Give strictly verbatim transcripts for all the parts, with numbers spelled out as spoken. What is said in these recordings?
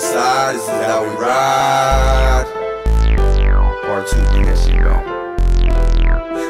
Northside, this is how we ride. Part two, this shit go.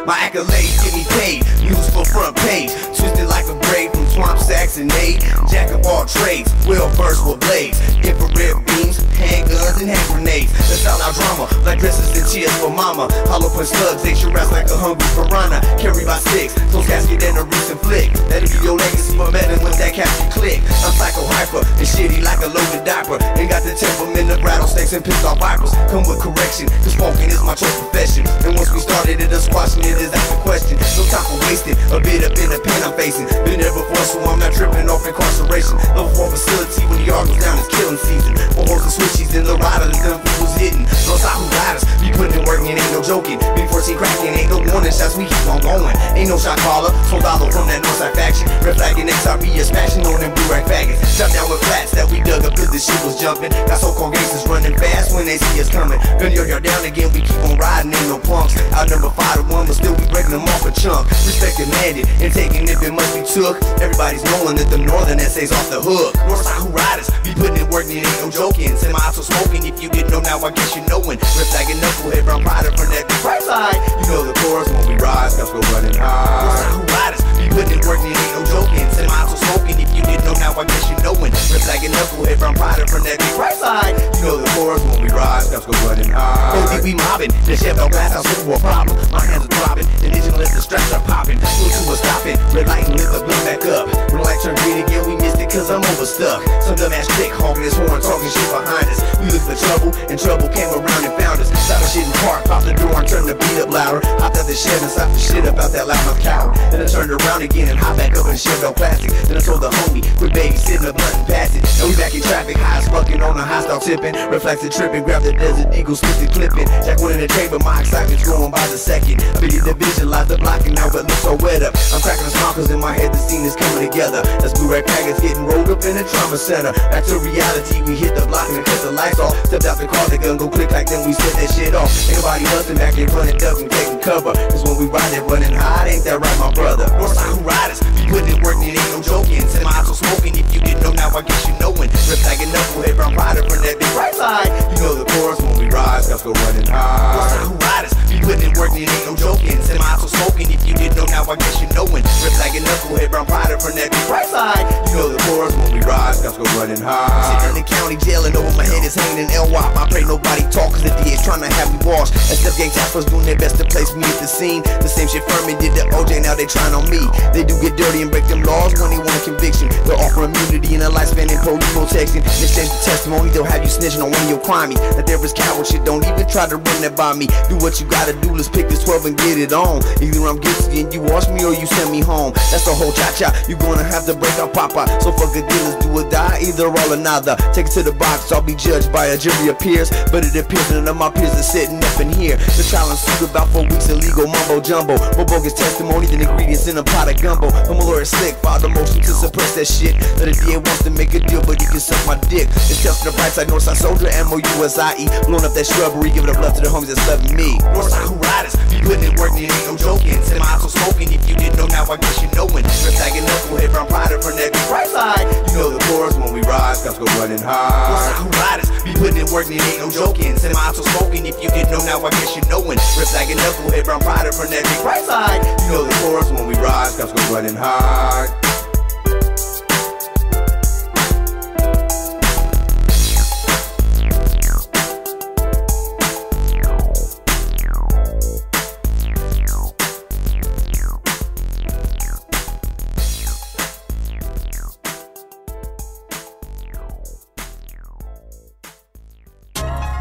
My accolades get me paid, used for front page. Twisted like a braid from swamp sacks and aid. Jack of all trades, well-versed with blades. Infrared beams, handguns, and hand grenades. That's all our drama, like dresses and cheers for mama. Hollow punch slugs, they should rest like a hungry piranha. Carry by six, so casket and a recent flick. That'll be your legacy for meddling with that caption click. I'm psycho-hyper and shitty like a loaded diaper. Ain't got the temperament of rattlesnakes and pissed off vipers. Come with correction, cause smoking is my choice profession. And once we started it, us squashing it. Is that the question? No time for wasting. A bit up in the pain I'm facing. Been there before, so I'm not tripping off incarceration. Level four facility when the yard goes down, it's killing season. Four holes and switches in the rider, the gun was hitting. Those out who got us, be putting in work and ain't no joking. B fourteen cracking, ain't no warning shots, we keep on going. Ain't no shot caller, sold out from that Northside faction. Red flag and X R B is smashing on them blue rack faggots. Shut down with flats that we dug up till the shit was jumping. Got so-called gangsters running fast when they see us coming. Gun your yard down again, we keep on riding, ain't no punks. I'll never fight a one, but still we breaking them off a chunk. Respect demanded and taking if it must be took. Everybody's knowing that the northern essays off the hook. Northside who riders, be putting in work, it ain't no joking. Send my also smoking, if you didn't know now, I guess you knowin'. Rip like a knucklehead, brown rider from that right side. You know the chorus when we rise, cause we're running high. Northside who riders, be putting in work, it ain't no joking. Send my also smoking, if you didn't know now, I guess you knowin'. Rip like a knucklehead, brown rider from that right side. You know the chorus when we rise, cause we're running high. O D we mobbin', the Chevy glass house for a problem. My hands are dropping, indigenous the straps are popping. School to a stopping, red light and lit the blood back up. When light turned green again, we missed it cause I'm overstuck. Some dumbass dick hogging his horn, talking shit behind us. We looked for trouble, and trouble came around and found us. Stop the shit in park, popped the door and turned the beat up louder. Hopped out the shed and stopped the shit about that loudmouth coward. Then I turned around again and hopped back up and shed no plastic. Then I told the homie, quit babysitting the blunt and pass it. And we back in traffic, high as fucking on a hostile tipping. Reflected tripping, grabbed the Desert Eagle, slipped and clipping. Jack went in the chamber, my excitement's growing by the second. I believe the visualize the block and now it looks so wet up. I'm cracking the smockers in my head, the scene is coming together. That's blue rag packets getting rolled up in a trauma center. Back to reality, we hit the block and cut the lights off. Stepped out the car, the gun go click like then we set that shit off. Ain't nobody busting back and running, ducking, taking cover. Cause when we ride it, running high, ain't that right, my brother? Northside who riders, be putting in work, it ain't no joking. Send my eyes on smoking, if you didn't know now, I guess you knowin'. Rip like a knucklehead, brown rider from that big right side. You know the chorus when we rise, that's go running high. Northside who riders, be putting in work, it ain't no joking. Send my eyes on smoking, if you didn't know now, I guess you knowin'. Rip like a knucklehead, brown rider from that big right side. You know the chorus when we rise, guns go running high. Sitting in the county jail and over my head is hanging an L W A P. I pray nobody talk, cause the D A's trying to have me washed. That's the gang taskers doing their best to place me at the scene. The same shit Furman did to O J, now they trying on me. They do get dirty and break them laws when they want a conviction. They'll offer immunity and a lifespan and police protection. In exchange for testimony, they'll have you snitching on one of your crimies. That there is coward shit, don't even try to run that by me. Do what you gotta do, let's pick this twelve and get it on. Either I'm guilty and you wash me or you send me home. That's the whole cha-cha, you gonna have to break out Papa. So fuck a deal, let's do or die, either all or nada. Take it to the box, I'll be judged by a jury of peers. But it appears none of my peers are sitting up in here. The trial ensued about four weeks of legal mumbo-jumbo. More bogus testimony than ingredients in a pot of gumbo. I'm a lawyer slick, filed a motion to suppress that shit. That the D A wants to make a deal, but he can suck my dick. It's tough to the right side, Northside Soldier, M O U S I E. Blowing up that shrubbery, giving up love to the homies that's loving me. Northside who riders, be putting in work, it ain't no joking. Send my eyes on smoking, if you didn't know now, I guess you knowin'. Strip like a knucklehead, brown rider from that right side. You know the chorus when we rise, guns go running high. Northside who riders, be putting in work, it ain't no joking. Send my eyes on smoking, if you didn't know now, I guess you knowin'. Strip like a knucklehead, brown rider from that right side. You know the chorus when we rise, guns go running high.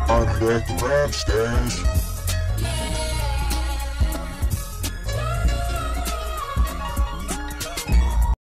On the grab stage.